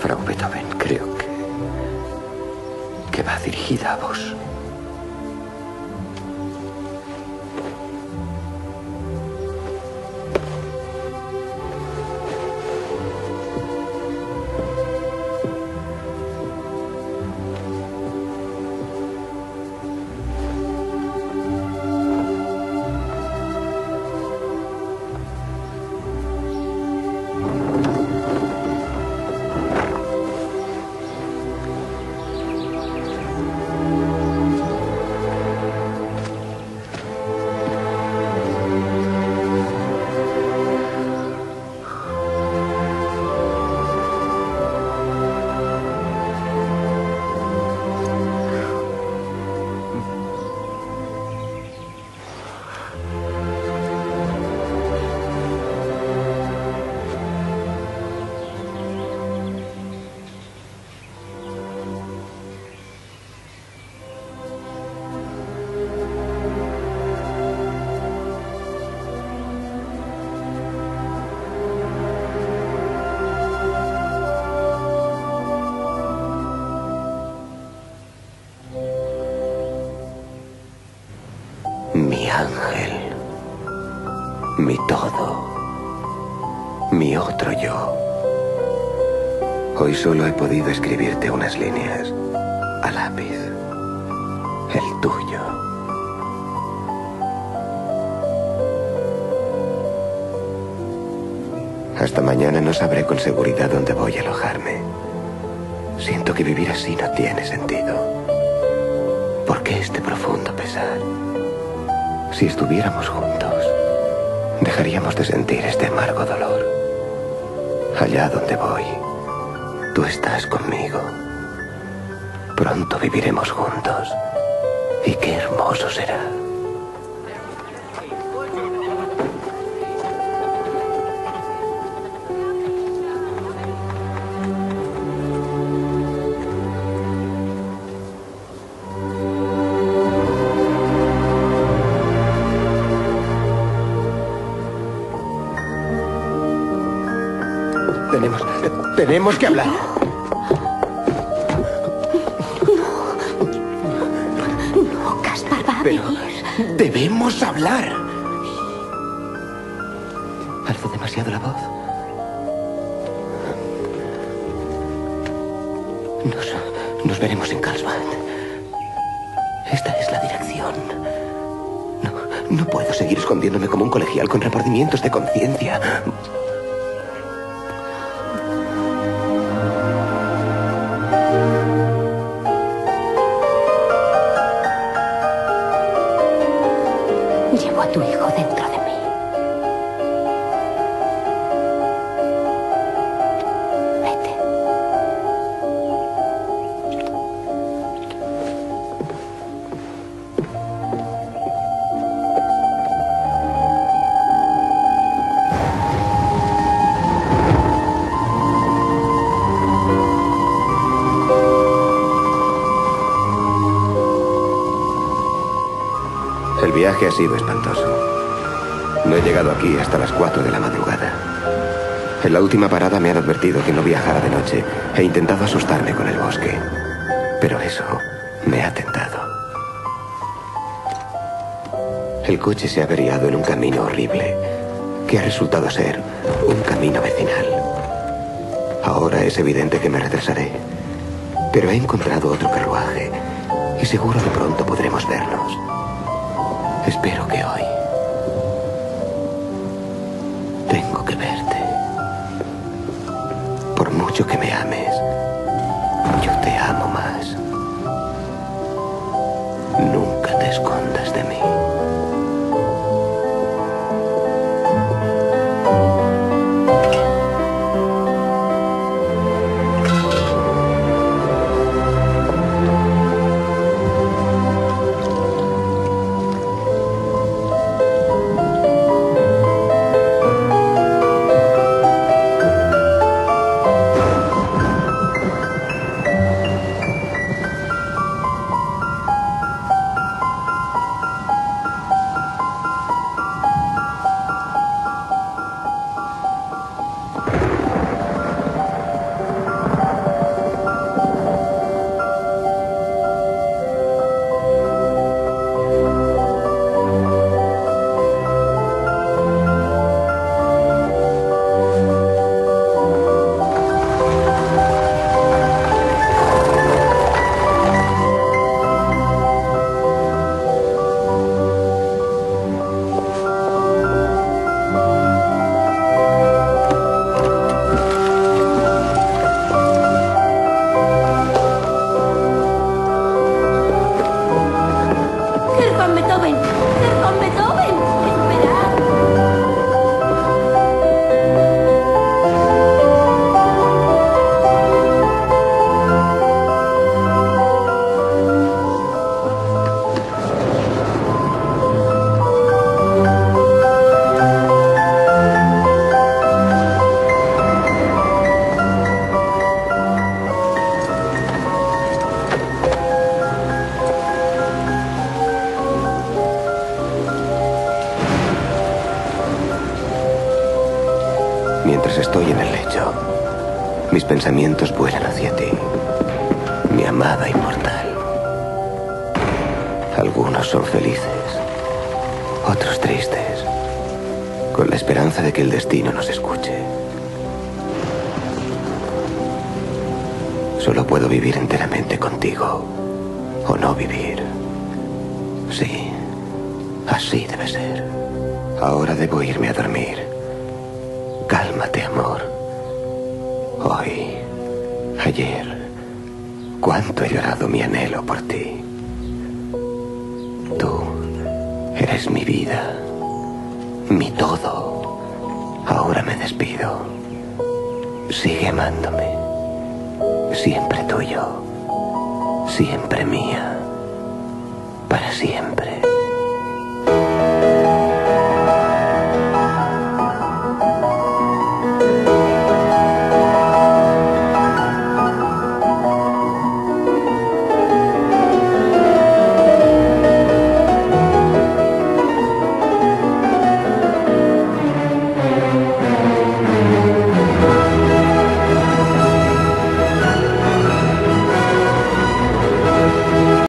Frau Beethoven, creo que va dirigida a vos. Mi ángel, mi todo, mi otro yo. Hoy solo he podido escribirte unas líneas a lápiz, el tuyo. Hasta mañana no sabré con seguridad dónde voy a alojarme. Siento que vivir así no tiene sentido. ¿Por qué este profundo pesar? Si estuviéramos juntos, dejaríamos de sentir este amargo dolor. Allá donde voy, tú estás conmigo. Pronto viviremos juntos, y qué hermoso será. Tenemos que hablar. No, Caspar va a venir. Debemos hablar. Alzo demasiado la voz. Nos veremos en Carlsbad. Esta es la dirección. No puedo seguir escondiéndome como un colegial con remordimientos de conciencia. Llevo a tu hijo dentro de mí. Vete. El viaje ha sido espantoso. No he llegado aquí hasta las 4 de la madrugada. En la última parada me han advertido que no viajara de noche. He intentado asustarme con el bosque, pero eso me ha tentado. El coche se ha averiado en un camino horrible, que ha resultado ser un camino vecinal. Ahora es evidente que me retrasaré, pero he encontrado otro carruaje y seguro de pronto podremos vernos. Espero que hoy tengo que verte. Por mucho que me ames, yo te amo más. Nunca te escondas de mí. yo. Mis pensamientos vuelan hacia ti, mi amada inmortal. Algunos son felices, otros tristes, con la esperanza de que el destino nos escuche. Solo puedo vivir enteramente contigo, o no vivir. Sí, así debe ser. Ahora debo irme a dormir. Cálmate, amor. Hoy, ayer, cuánto he llorado mi anhelo por ti. Tú eres mi vida, mi todo. Ahora me despido. Sigue amándome. Siempre tuyo, siempre mía, para siempre.